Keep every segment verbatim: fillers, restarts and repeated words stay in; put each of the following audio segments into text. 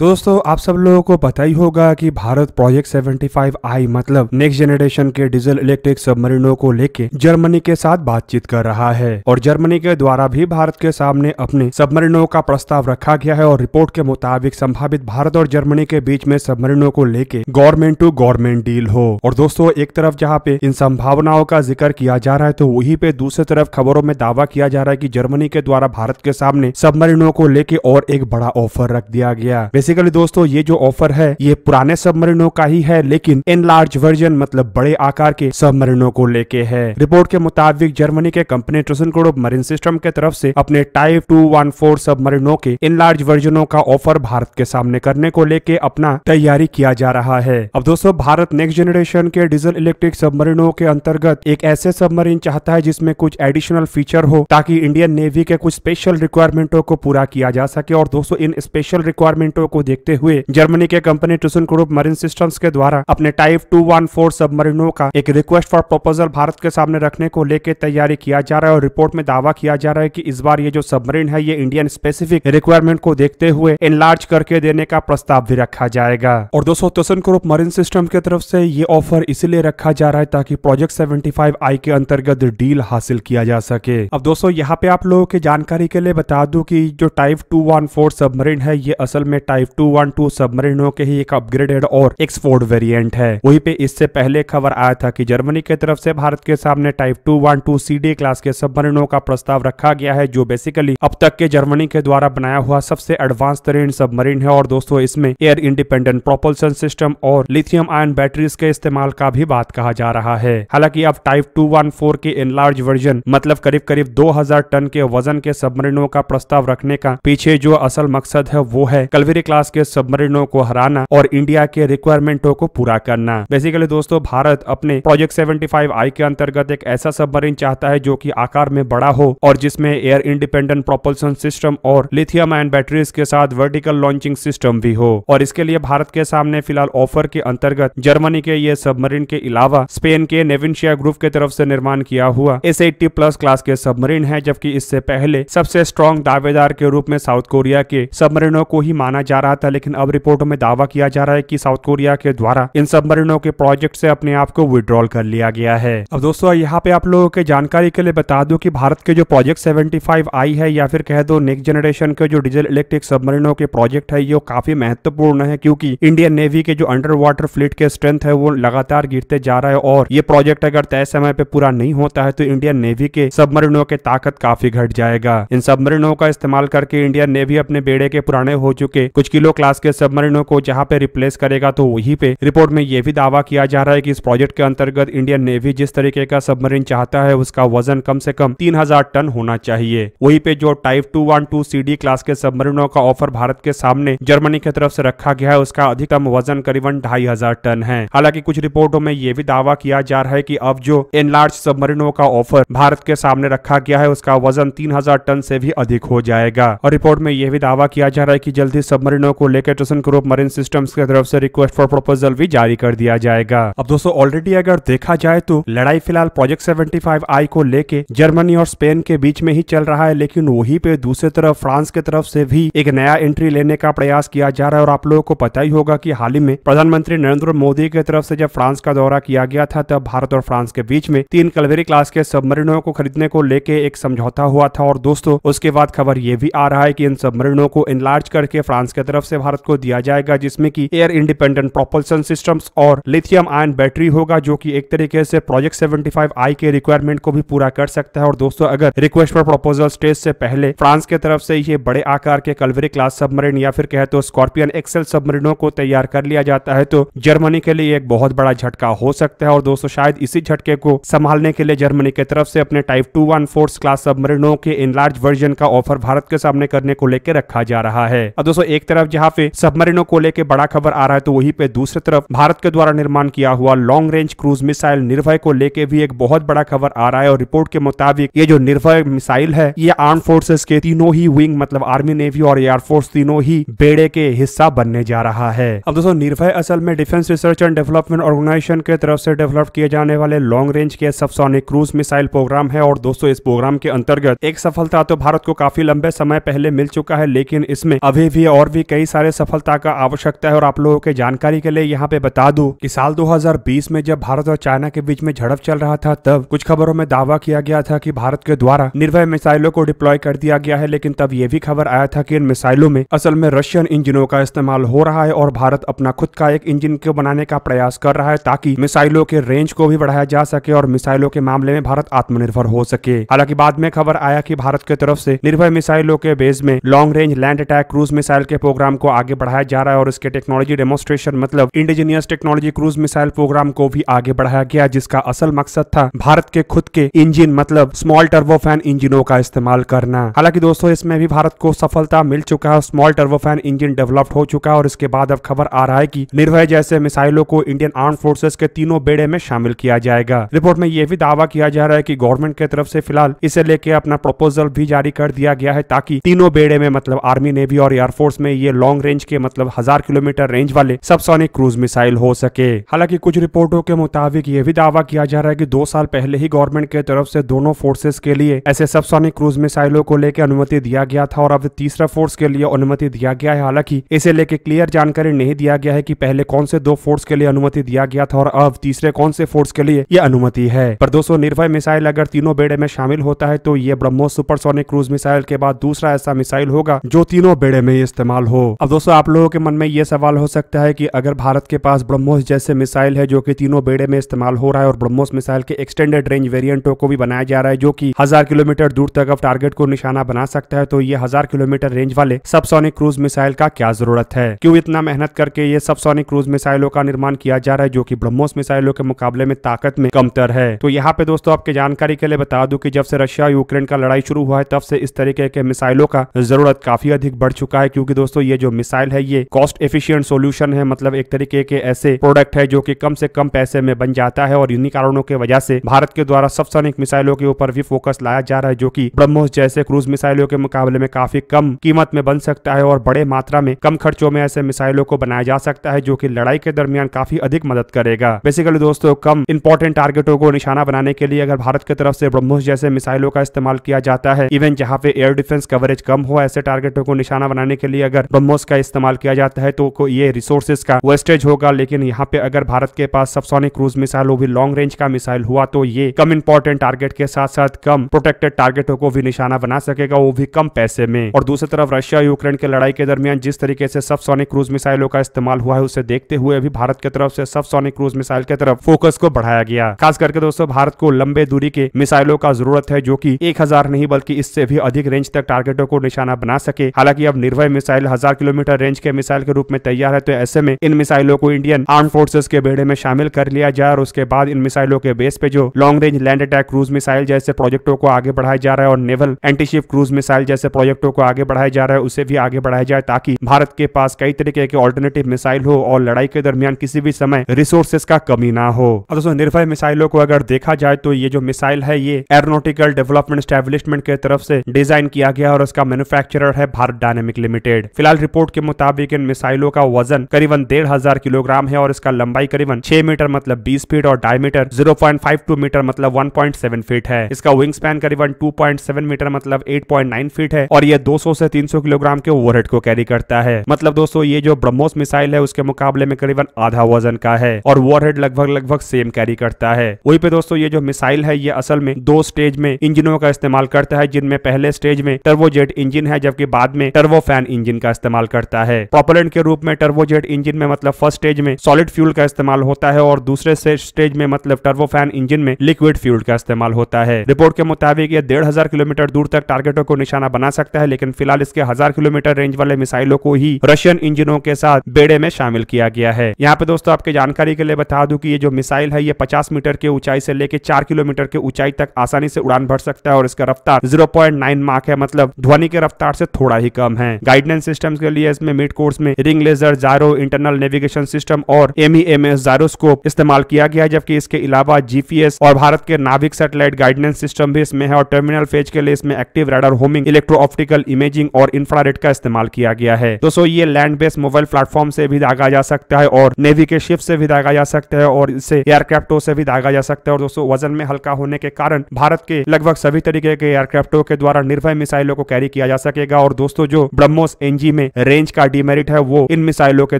दोस्तों आप सब लोगों को पता ही होगा कि Bharat project seventy five I मतलब नेक्स्ट जनरेशन के डीजल इलेक्ट्रिक सबमरीनों को लेके जर्मनी के साथ बातचीत कर रहा है और जर्मनी के द्वारा भी भारत के सामने अपने सबमरीनों का प्रस्ताव रखा गया है। और रिपोर्ट के मुताबिक संभावित भारत और जर्मनी के बीच में सबमरीनों को लेके गवर्नमेंट टू गवर्नमेंट डील हो। और दोस्तों एक तरफ जहाँ पे इन संभावनाओं का जिक्र किया जा रहा है तो वही पे दूसरी तरफ खबरों में दावा किया जा रहा है की जर्मनी के द्वारा भारत के सामने सबमरीनों को लेके और एक बड़ा ऑफर रख दिया गया। बेसिकली दोस्तों ये जो ऑफर है ये पुराने सबमरीनों का ही है लेकिन इन लार्ज वर्जन मतलब बड़े आकार के सबमरीनों को लेके है। रिपोर्ट के मुताबिक जर्मनी के कंपनी थyssenkrupp मरीन सिस्टम के तरफ से अपने टाइप टू वन फोर सबमरीनों के इन लार्ज वर्जनों का ऑफर भारत के सामने करने को लेके अपना तैयारी किया जा रहा है। अब दोस्तों भारत नेक्स्ट जनरेशन के डीजल इलेक्ट्रिक सबमरीनों के अंतर्गत एक ऐसे सबमरीन चाहता है जिसमें कुछ एडिशनल फीचर हो ताकि इंडियन नेवी के कुछ स्पेशल रिक्वायरमेंटों को पूरा किया जा सके। और दोस्तों इन स्पेशल रिक्वायरमेंटों को देखते हुए जर्मनी के कंपनी थyssenkrupp मरीन सिस्टम्स के द्वारा अपने टाइप टू वन फोर सबमरीनों का एक रिक्वेस्ट फॉर प्रपोजल भारत के सामने रखने को लेकर तैयारी किया जा रहा है। और रिपोर्ट में दावा किया जा रहा है कि इस बार ये जो सबमरीन है ये इंडियन स्पेसिफिक रिक्वायरमेंट को देखते हुए एनलार्ज करके देने का प्रस्ताव भी रखा जाएगा। और दोस्तों थyssenkrupp मरीन सिस्टम के तरफ से ये ऑफर इसीलिए रखा जा रहा है ताकि प्रोजेक्ट सेवेंटी फाइव आई के अंतर्गत डील हासिल किया जा सके। अब दोस्तों यहाँ पे आप लोगों की जानकारी के लिए बता दूं कि जो type two one four submarine है ये असल में टाइप टू वन टू सबमरीनों के ही एक अपग्रेडेड और एक्सपोर्ट वेरिएंट है। वहीं पे इससे पहले खबर आया था कि जर्मनी के तरफ से भारत के सामने type two one two CD class के सबमरीनों का प्रस्ताव रखा गया है जो बेसिकली अब तक के जर्मनी के द्वारा बनाया हुआ सबसे एडवांस तरीन सबमरीन है। और दोस्तों इसमें एयर इंडिपेंडेंट प्रोपल्शन सिस्टम और लिथियम आयन बैटरीज के इस्तेमाल का भी बात कहा जा रहा है। हालांकि अब टाइप टू वन फोर के एनलार्ज वर्जन मतलब करीब करीब दो हजार टन के वजन के सबमरीनों का प्रस्ताव रखने का पीछे जो असल मकसद है वो है कलवरी क्लास के सबमरीनों को हराना और इंडिया के रिक्वायरमेंटों को पूरा करना। बेसिकली दोस्तों भारत अपने प्रोजेक्ट सेवेंटी फाइव आई के अंतर्गत एक ऐसा सबमरीन चाहता है जो कि आकार में बड़ा हो और जिसमें एयर इंडिपेंडेंट प्रोपल्शन सिस्टम और लिथियम आयन बैटरीज के साथ वर्टिकल लॉन्चिंग सिस्टम भी हो। और इसके लिए भारत के सामने फिलहाल ऑफर के अंतर्गत जर्मनी के ये सबमरीन के अलावा स्पेन के नेवेंशिया ग्रुप के तरफ से निर्माण किया हुआ एस अस्सी प्लस क्लास के सबमरीन है, जबकि इससे पहले सबसे स्ट्रॉन्ग दावेदार के रूप में साउथ कोरिया के सबमरीनों को ही माना जा रहा था। लेकिन अब रिपोर्टों में दावा किया जा रहा है कि साउथ कोरिया के द्वारा इन सबमरीनों के प्रोजेक्ट से अपने आप को विड्रॉल कर लिया गया है। अब दोस्तों यहाँ पे आप लोगों के जानकारी के लिए बता दूं कि भारत के जो प्रोजेक्ट सेवेंटी फाइव आई है या फिर कह दो नेक्स्ट जनरेशन के जो डीजल इलेक्ट्रिक सबमरीनों के प्रोजेक्ट है ये काफी महत्वपूर्ण है क्योंकि इंडियन नेवी के जो अंडर वाटर फ्लीट के स्ट्रेंथ है वो लगातार गिरते जा रहा है। और ये प्रोजेक्ट अगर तय समय पे पूरा नहीं होता है तो इंडियन नेवी के सबमरीनों के ताकत काफी घट जाएगा। इन सबमरीनों का इस्तेमाल करके इंडियन नेवी अपने बेड़े के पुराने हो चुके कुछ किलो क्लास के सबमरीनों को जहां पे रिप्लेस करेगा। तो वहीं पे रिपोर्ट में यह भी दावा किया जा रहा है कि इस प्रोजेक्ट के अंतर्गत इंडियन नेवी जिस तरीके का सबमरीन चाहता है उसका वजन कम से कम तीन हजार टन होना चाहिए। वहीं पे जो type two one two CD class के सबमरीनों का ऑफर भारत के सामने जर्मनी की तरफ से रखा गया है उसका अधिकतम वजन करीबन ढाई हजार टन है। हालांकि कुछ रिपोर्टों में यह भी दावा किया जा रहा है कि अब जो एनलार्ज सबमरीनों का ऑफर भारत के सामने रखा गया है उसका वजन तीन हजार टन से भी अधिक हो जाएगा। और रिपोर्ट में यह भी दावा किया जा रहा है कि जल्दी सबमरीनों को लेकर थyssenkrupp मरीन सिस्टम्स की तरफ से रिक्वेस्ट फॉर प्रपोजल भी जारी कर दिया जाएगा। अब दोस्तों ऑलरेडी अगर देखा जाए तो लड़ाई फिलहाल प्रोजेक्ट सेवेंटी फाइव आई को लेके जर्मनी और स्पेन के बीच में ही चल रहा है। लेकिन वहीं पे दूसरी तरफ फ्रांस के तरफ से भी एक नया एंट्री लेने का प्रयास किया जा रहा है। और आप लोगों को पता ही होगा कि हाल ही में प्रधानमंत्री नरेंद्र मोदी की तरफ से जब फ्रांस का दौरा किया गया था तब भारत और फ्रांस के बीच में तीन कलवेरी क्लास के सबमरीनों को खरीदने को लेके एक समझौता हुआ था। और दोस्तों उसके बाद खबर ये भी आ रहा है कि इन सबमरीनों को एनलार्ज करके फ्रांस की तरफ से भारत को दिया जाएगा जिसमें कि एयर इंडिपेंडेंट प्रोपल्शन सिस्टम्स और लिथियम आयन बैटरी होगा जो कि एक तरीके से प्रोजेक्ट सेवेंटी फाइव आई के रिक्वायरमेंट को भी पूरा कर सकता है। और दोस्तों अगर रिक्वेस्ट फॉर प्रपोजल स्टेज से पहले फ्रांस के तरफ से ये बड़े आकार के कलवरी क्लास सबमरीन या फिर कहे तो स्कॉर्पियन एक्सेल सबमरीनों को तैयार कर लिया जाता है तो जर्मनी के लिए एक बहुत बड़ा झटका हो सकता है। और दोस्तों शायद इसी झटके को संभालने के लिए जर्मनी की तरफ से अपने type two one four class सबमरीनों के एनलार्ज वर्जन का ऑफर भारत के सामने करने को लेकर रखा जा रहा है। अब दोस्तों एक तरफ जहाँ पे सबमरीनों को लेकर बड़ा खबर आ रहा है तो वहीं पे दूसरी तरफ भारत के द्वारा निर्माण किया हुआ लॉन्ग रेंज क्रूज मिसाइल निर्भय को लेके भी एक बहुत बड़ा खबर आ रहा है। और रिपोर्ट के मुताबिक ये जो निर्भय मिसाइल है ये आर्म फोर्सेस के तीनों ही विंग मतलब आर्मी नेवी और एयरफोर्स तीनों ही बेड़े के हिस्सा बनने जा रहा है। अब दोस्तों निर्भय असल में defence research and development organisation के तरफ से डेवलप किए जाने वाले लॉन्ग रेंज के सबसोनिक क्रूज मिसाइल प्रोग्राम है। और दोस्तों इस प्रोग्राम के अंतर्गत एक सफलता तो भारत को काफी लंबे समय पहले मिल चुका है लेकिन इसमें अभी भी और भी कई सारे सफलता का आवश्यकता है। और आप लोगों के जानकारी के लिए यहाँ पे बता दूं कि साल दो हज़ार बीस में जब भारत और चाइना के बीच में झड़प चल रहा था, तब कुछ खबरों में दावा किया गया था कि भारत के द्वारा निर्भय मिसाइलों को डिप्लॉय कर दिया गया है, लेकिन तब ये भी खबर आया था कि इन मिसाइलों में असल में रशियन इंजनों का इस्तेमाल हो रहा है और भारत अपना खुद का एक इंजन को बनाने का प्रयास कर रहा है ताकि मिसाइलों के रेंज को भी बढ़ाया जा सके और मिसाइलों के मामले में भारत आत्मनिर्भर हो सके। हालांकि बाद में खबर आया कि भारत की तरफ से निर्भय मिसाइलों के बेस में long range land attack cruise missile के प्रोग्राम को आगे बढ़ाया जा रहा है और इसके टेक्नोलॉजी डेमोस्ट्रेशन मतलब indigenous technology cruise missile programme को भी आगे बढ़ाया गया, जिसका असल मकसद था भारत के खुद के इंजिन मतलब स्मॉल टर्बोफैन इंजिनों का इस्तेमाल करना। हालांकि दोस्तों इसमें भी भारत को सफलता मिल चुका है, स्मॉल टर्बोफैन इंजिन डेवलप्ड हो चुका है और इसके बाद अब खबर आ रहा है कि निर्भय जैसे मिसाइलों को इंडियन आर्म फोर्सेस के तीनों बेड़े में शामिल किया जाएगा। रिपोर्ट में यह भी दावा किया जा रहा है कि गवर्नमेंट के तरफ से फिलहाल इसे लेके अपना प्रपोजल भी जारी कर दिया गया है ताकि तीनों बेड़े में मतलब आर्मी, नेवी और एयरफोर्स में ये लॉन्ग रेंज के मतलब हजार किलोमीटर रेंज वाले सबसोनिक क्रूज मिसाइल हो सके। हालांकि कुछ रिपोर्टों के मुताबिक ये भी दावा किया जा रहा है कि दो साल पहले ही गवर्नमेंट के तरफ से दोनों फोर्सेस के लिए ऐसे सबसोनिक क्रूज मिसाइलों को लेकर अनुमति दिया गया था और अब तीसरा फोर्स के लिए अनुमति दिया गया है। हालांकि इसे लेके क्लियर जानकारी नहीं दिया गया है कि पहले कौन से दो फोर्स के लिए अनुमति दिया गया था और अब तीसरे कौन से फोर्स के लिए यह अनुमति है। पर दोस्तों निर्भय मिसाइल अगर तीनों बेड़े में शामिल होता है तो ये ब्रह्मोस सुपरसोनिक क्रूज मिसाइल के बाद दूसरा ऐसा मिसाइल होगा जो तीनों बेड़े में इस्तेमाल हो। अब दोस्तों आप लोगों के मन में ये सवाल हो सकता है कि अगर भारत के पास ब्रह्मोस जैसे मिसाइल है जो कि तीनों बेड़े में इस्तेमाल हो रहा है और ब्रह्मोस मिसाइल के एक्सटेंडेड रेंज वेरिएंटों को भी बनाया जा रहा है जो कि हजार किलोमीटर दूर तक अब टारगेट को निशाना बना सकता है, तो ये हजार किलोमीटर रेंज वाले सबसोनिक क्रूज मिसाइल का क्या जरूरत है? क्यों इतना मेहनत करके ये सबसोनिक क्रूज मिसाइलों का निर्माण किया जा रहा है जो कि ब्रह्मोस मिसाइलों के मुकाबले में ताकत में कमतर है? तो यहाँ पे दोस्तों आपके जानकारी के लिए बता दूं कि जब से रशिया यूक्रेन का लड़ाई शुरू हुआ है तब से इस तरीके के मिसाइलों का जरूरत काफी अधिक बढ़ चुका है, क्योंकि दोस्तों ये जो मिसाइल है ये कॉस्ट एफिशिएंट सॉल्यूशन है, मतलब एक तरीके के ऐसे प्रोडक्ट है जो कि कम से कम पैसे में बन जाता है। और इन्हीं कारणों की वजह से भारत के द्वारा सबसोनिक मिसाइलों के ऊपर भी फोकस लाया जा रहा है जो कि ब्रह्मोस जैसे क्रूज मिसाइलों के मुकाबले में काफी कम कीमत में बन सकता है और बड़े मात्रा में कम खर्चों में ऐसे मिसाइलों को बनाया जा सकता है जो कि लड़ाई के दरमियान काफी अधिक मदद करेगा। बेसिकली दोस्तों कम इंपॉर्टेंट टारगेटों को निशाना बनाने के लिए अगर भारत की तरफ से ब्रह्मोस जैसे मिसाइलों का इस्तेमाल किया जाता है, इवन जहाँ पे एयर डिफेंस कवरेज कम हो, ऐसे टारगेटों को निशाना बनाने के लिए अगर ब्रह्मोस का इस्तेमाल किया जाता है तो ये रिसोर्सेज का वेस्टेज होगा। लेकिन यहाँ पे अगर भारत के पास सबसोनिक क्रूज मिसाइल भी लॉन्ग रेंज का मिसाइल हुआ तो ये कम इंपॉर्टेंट टारगेट के साथ साथ कम प्रोटेक्टेड टारगेटों को भी निशाना बना सकेगा, वो भी कम पैसे में। और दूसरी तरफ रशिया यूक्रेन के लड़ाई के दरमियान जिस तरीके से सबसोनिक क्रूज मिसाइलों का इस्तेमाल हुआ है उसे देखते हुए भी भारत की तरफ से सबसोनिक क्रूज मिसाइल की तरफ फोकस को बढ़ाया गया। खास करके दोस्तों भारत को लंबे दूरी के मिसाइलों का जरूरत है जो कि एक हजार नहीं बल्कि इससे भी अधिक रेंज तक टारगेटों को निशाना बना सके। हालांकि अब निर्भय मिसाइल हजार किलोमीटर रेंज के मिसाइल के रूप में तैयार है, तो ऐसे में इन मिसाइलों को इंडियन आर्म फोर्सेस के बेड़े में शामिल कर लिया जाए और उसके बाद इन मिसाइलों के बेस पे जो long range land attack cruise missile जैसे प्रोजेक्टों को आगे बढ़ाया जा रहा है और नेवल एंटीशिप क्रूज मिसाइल जैसे प्रोजेक्टों को आगे बढ़ाया जा रहा है उसे भी आगे बढ़ाया जाए ताकि भारत के पास कई तरीके के ऑल्टरनेटिव मिसाइल हो और लड़ाई के दरमियान किसी भी समय रिसोर्सेज का कमी ना हो। और दोस्तों निर्भय मिसाइलों को अगर देखा जाए तो ये जो मिसाइल है ये एरोनोटिकल डेवलपमेंट एस्टेब्लिशमेंट की तरफ से डिजाइन किया गया और उसका मैन्युफैक्चरर है भारत डायनेमिक लिमिटेड। फिलहाल रिपोर्ट के मुताबिक इन मिसाइलों का वजन करीबन डेढ़ हजार किलोग्राम है और इसका लंबाई करीबन छह मीटर मतलब बीस फीट और diameter zero point five two metre मतलब वन पॉइंट सेवन फीट है। इसका विंग स्पैन करीबन टू पॉइंट सेवन मीटर मतलब एट पॉइंट नाइन फीट है और यह दो सौ से तीन सौ किलोग्राम के ओवरहेड को कैरी करता है। मतलब दोस्तों ये जो ब्रह्मोस मिसाइल है उसके मुकाबले में करीबन आधा वजन का है और ओवरहेड लगभग लगभग सेम कैरी करता है। वहीं पे दोस्तों ये जो मिसाइल है ये असल में दो स्टेज में इंजनों का इस्तेमाल करता है, जिनमें पहले स्टेज में टर्बोजेट इंजन है जबकि बाद में टर्बोफैन इंजन का इस्तेमाल करता है। प्रोपेलेंट के रूप में टर्बोजेट इंजन में मतलब फर्स्ट स्टेज में सॉलिड फ्यूल का इस्तेमाल होता है और दूसरे स्टेज में मतलब टर्बोफैन इंजन में लिक्विड फ्यूल का इस्तेमाल होता है। रिपोर्ट के मुताबिक ये डेढ़ हजार किलोमीटर दूर तक टारगेटों को निशाना बना सकता है, लेकिन फिलहाल इसके हजार किलोमीटर रेंज वाले मिसाइलों को ही रशियन इंजनों के साथ बेड़े में शामिल किया गया है। यहाँ पे दोस्तों आपके जानकारी के लिए बता दूं कि ये जो मिसाइल है ये पचास मीटर की ऊंचाई से लेकर चार किलोमीटर की ऊंचाई तक आसानी से उड़ान भर सकता है और इसका रफ्तार जीरो पॉइंट नाइन माक है, मतलब ध्वनि के रफ्तार से थोड़ा ही कम है। गाइडेंस सिस्टम के लिए इसमें मिड कोर्स में ring laser, gyro, internal navigation system और एमईएमएस जायरोस्कोप इस्तेमाल किया गया है, जबकि इसके अलावा जीपीएस और भारत के नाविक सैटेलाइट गाइडेंस सिस्टम भी इसमें है। और टर्मिनल फेज के लिए इसमें active radar, homing, electro optical imaging और इंफ्रारेड का इस्तेमाल किया गया है। दोस्तों ये लैंड बेस्ड मोबाइल प्लेटफॉर्म से भी दागा जा सकता है और नेवी के शिप से भी दागा जा सकता है और इसे एयरक्राफ्टों से भी दागा जा सकता है। और दोस्तों वजन में हल्का होने के कारण भारत के लगभग सभी तरीके के एयरक्राफ्टों के द्वारा निर्भय मिसाइलों को कैरी किया जा सकेगा। और दोस्तों जो ब्रह्मोस एनजी में रेंज का डिमेरिट है वो इन मिसाइलों के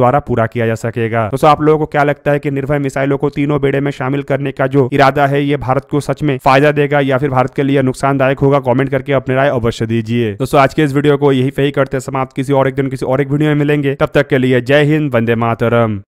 द्वारा पूरा किया जा सकेगा। दोस्तों आप लोगों को क्या लगता है कि निर्भय मिसाइलों को तीनों बेड़े में शामिल करने का जो इरादा है ये भारत को सच में फायदा देगा या फिर भारत के लिए नुकसानदायक होगा? कमेंट करके अपनी राय अवश्य दीजिए। दोस्तों आज के इस वीडियो को यही पे ही करते समाप्त। किसी और एक दिन किसी और एक वीडियो में मिलेंगे, तब तक के लिए जय हिंद, वंदे मातरम।